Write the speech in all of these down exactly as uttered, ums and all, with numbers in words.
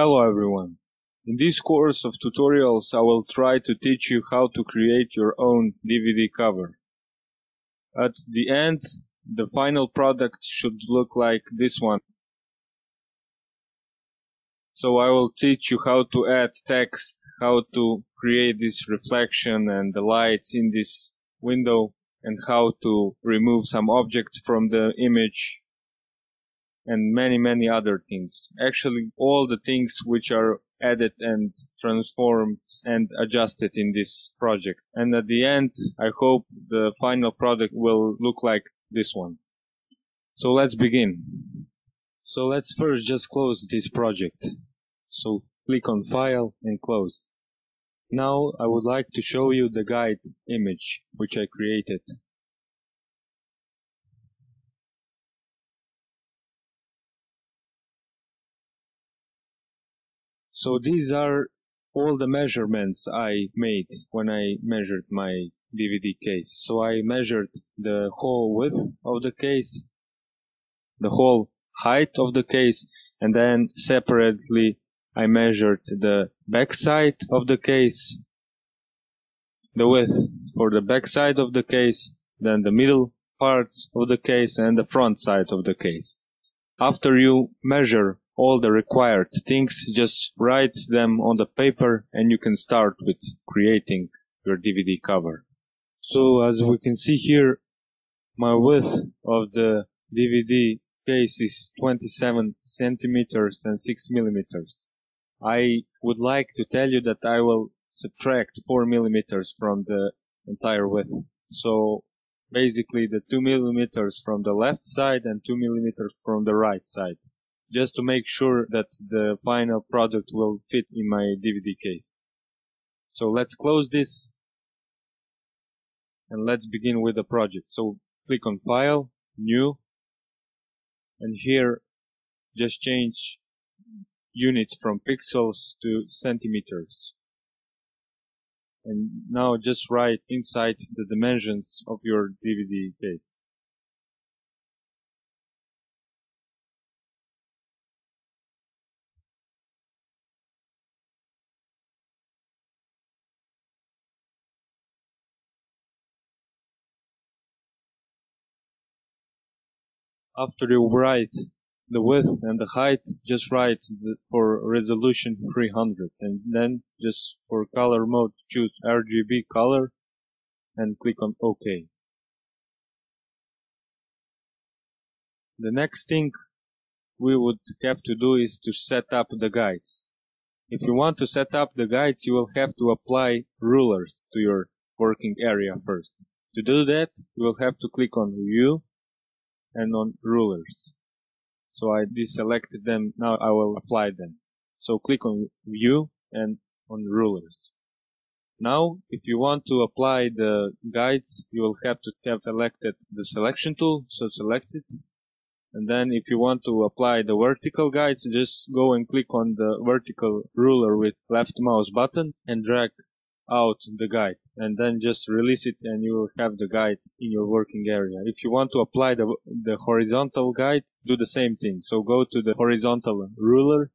Hello everyone! In this course of tutorials I will try to teach you how to create your own D V D cover. At the end, the final product should look like this one. So I will teach you how to add text, how to create this reflection and the lights in this window, and how to remove some objects from the image, and many many other things. Actually, all the things which are added and transformed and adjusted in this project. And at the end, I hope the final product will look like this one. So let's begin. So let's first just close this project. So click on File and Close. Now I would like to show you the guide image which I created. So these are all the measurements I made when I measured my D V D case. So I measured the whole width of the case, the whole height of the case, and then separately I measured the back side of the case, the width for the back side of the case, then the middle part of the case and the front side of the case. After you measure all the required things, just write them on the paper and you can start with creating your D V D cover. So as we can see here, my width of the D V D case is twenty-seven centimeters and six millimeters. I would like to tell you that I will subtract four millimeters from the entire width. So basically the two millimeters from the left side and two millimeters from the right side, just to make sure that the final product will fit in my D V D case. So let's close this and let's begin with the project. So click on File, New, and here just change units from pixels to centimeters. And now just write inside the dimensions of your D V D case. After you write the width and the height, just write the, for resolution three hundred, and then just for color mode choose R G B color and click on OK. The next thing we would have to do is to set up the guides. If you want to set up the guides, you will have to apply rulers to your working area first. To do that, you will have to click on View and on Rulers. So I deselected them, now I will apply them. So click on View and on Rulers. Now, if you want to apply the guides, you will have to have selected the selection tool, so select it. And then if you want to apply the vertical guides, just go and click on the vertical ruler with left mouse button and drag out the guide, and then just release it and you will have the guide in your working area. If you want to apply the, the horizontal guide, do the same thing. So go to the horizontal ruler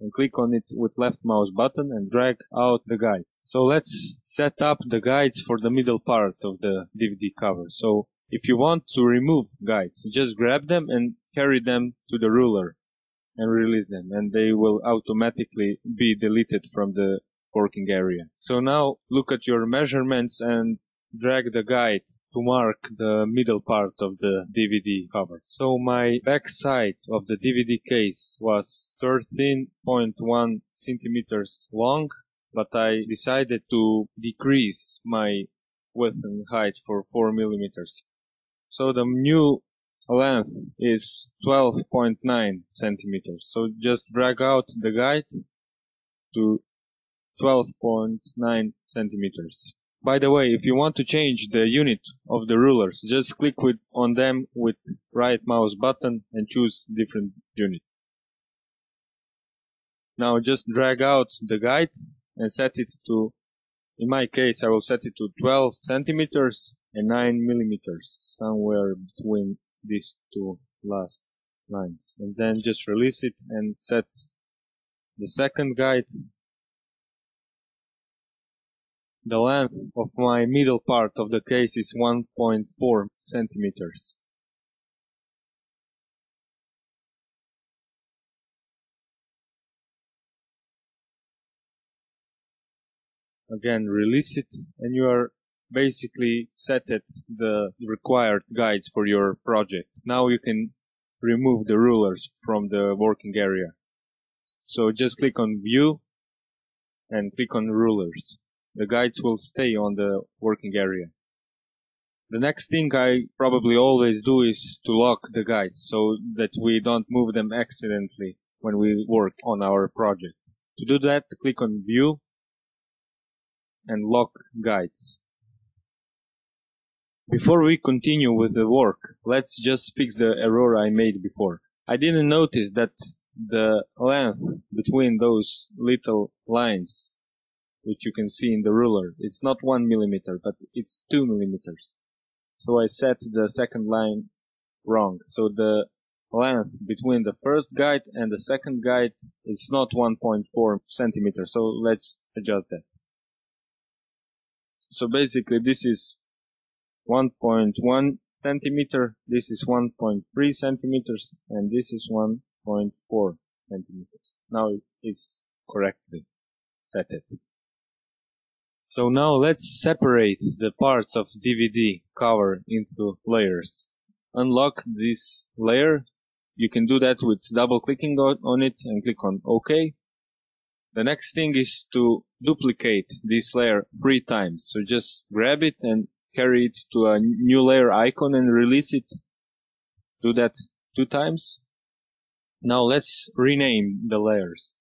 and click on it with left mouse button and drag out the guide. So let's set up the guides for the middle part of the D V D cover. So if you want to remove guides, just grab them and carry them to the ruler and release them, and they will automatically be deleted from the working area. So now look at your measurements and drag the guide to mark the middle part of the D V D cover. So my back side of the D V D case was thirteen point one centimeters long, but I decided to decrease my width and height for four millimeters. So the new length is twelve point nine centimeters. So just drag out the guide to twelve point nine centimeters. By the way, if you want to change the unit of the rulers, just click with, on them with right mouse button and choose different unit. Now just drag out the guide and set it to, in my case I will set it to twelve centimeters and nine millimeters, somewhere between these two last lines. And then just release it and set The second guide, the length of my middle part of the case is one point four centimeters. Again, release it, and you are basically set at the required guides for your project. Now you can remove the rulers from the working area. So just click on View and click on Rulers. The guides will stay on the working area. The next thing I probably always do is to lock the guides so that we don't move them accidentally when we work on our project. To do that, click on View and Lock Guides. Before we continue with the work, let's just fix the error I made before. I didn't notice that the length between those little lines, which you can see in the ruler, it's not one millimeter, but it's two millimeters. So I set the second line wrong. So the length between the first guide and the second guide is not one point four centimeters. So let's adjust that. So basically this is one point one centimeter, this is one point three centimeters, and this is one point four centimeters. Now it is correctly set it. So now let's separate the parts of D V D cover into layers. Unlock this layer. You can do that with double clicking on it and click on OK. The next thing is to duplicate this layer three times. So just grab it and carry it to a new layer icon and release it. Do that two times. Now let's rename the layers.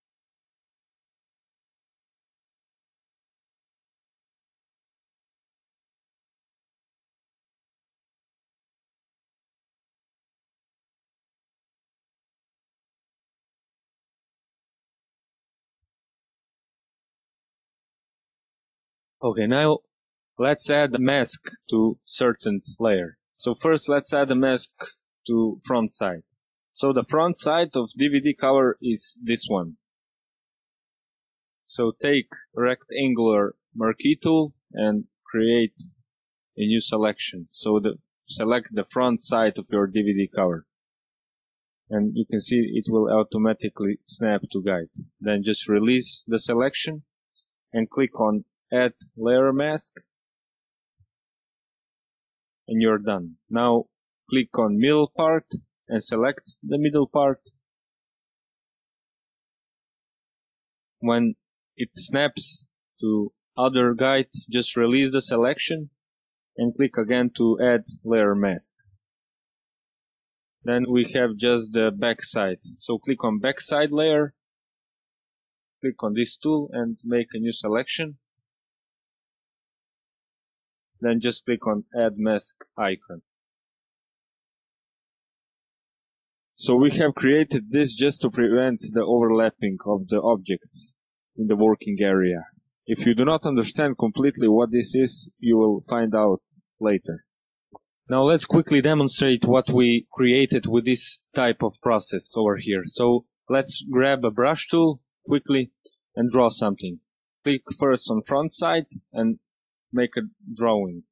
Okay, now let's add a mask to certain layer. So first let's add a mask to front side. So the front side of D V D cover is this one. So take rectangular marquee tool and create a new selection. So the, select the front side of your D V D cover. And you can see it will automatically snap to guide. Then just release the selection and click on Add Layer Mask, and you're done. Now click on middle part and select the middle part. When it snaps to other guide, just release the selection and click again to Add Layer Mask. Then we have just the back side. So click on back side layer, click on this tool and make a new selection. Then just click on Add Mask icon. So we have created this just to prevent the overlapping of the objects in the working area. If you do not understand completely what this is, you will find out later. Now let's quickly demonstrate what we created with this type of process over here. So let's grab a brush tool quickly and draw something. Click first on front side and make a drawing,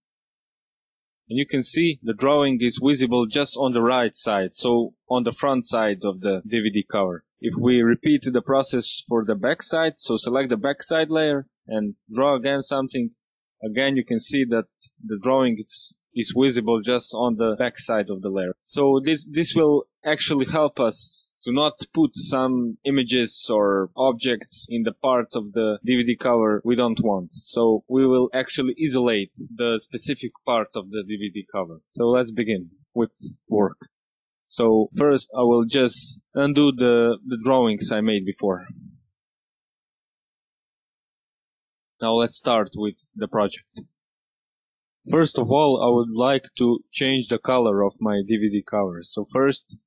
and you can see the drawing is visible just on the right side, so on the front side of the D V D cover. If we repeat the process for the back side, so select the back side layer and draw again something, again you can see that the drawing is, is visible just on the back side of the layer. So this, this will actually help us to not put some images or objects in the part of the D V D cover we don't want. So we will actually isolate the specific part of the D V D cover. So let's begin with work. So first I will just undo the, the drawings I made before. Now let's start with the project. First of all, I would like to change the color of my D V D cover. So first,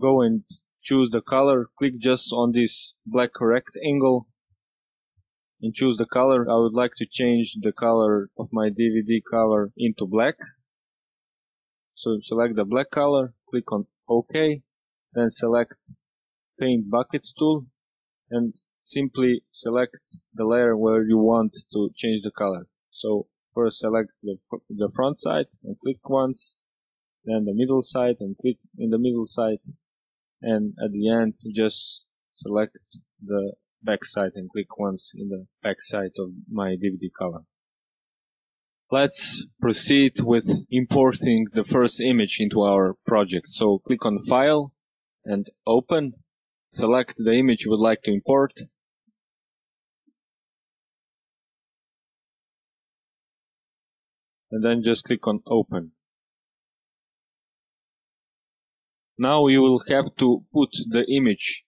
go and choose the color, click just on this black rectangle and choose the color. I would like to change the color of my D V D cover into black. So select the black color, click on OK, then select Paint Buckets tool and simply select the layer where you want to change the color. So first select the, the front side and click once, then the middle side and click in the middle side, and at the end just select the back side and click once in the back side of my D V D cover. Let's proceed with importing the first image into our project. So click on File and Open. Select the image you would like to import. And then just click on Open. Now you will have to put the image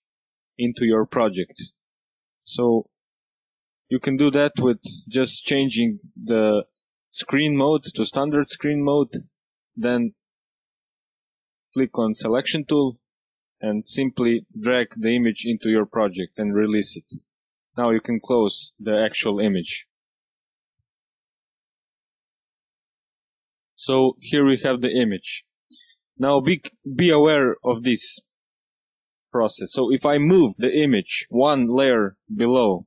into your project. So you can do that with just changing the screen mode to standard screen mode, then click on selection tool and simply drag the image into your project and release it. Now you can close the actual image. So here we have the image. Now be, be aware of this process. So if I move the image one layer below,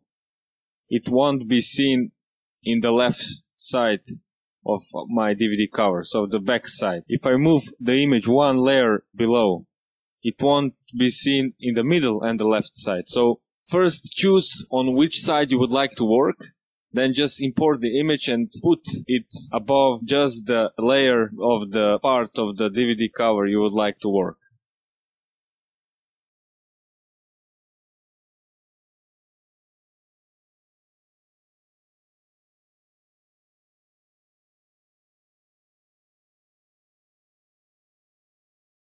it won't be seen in the left side of my D V D cover, so the back side. If I move the image one layer below, it won't be seen in the middle and the left side. So first choose on which side you would like to work, then just import the image and put it above just the layer of the part of the D V D cover you would like to work.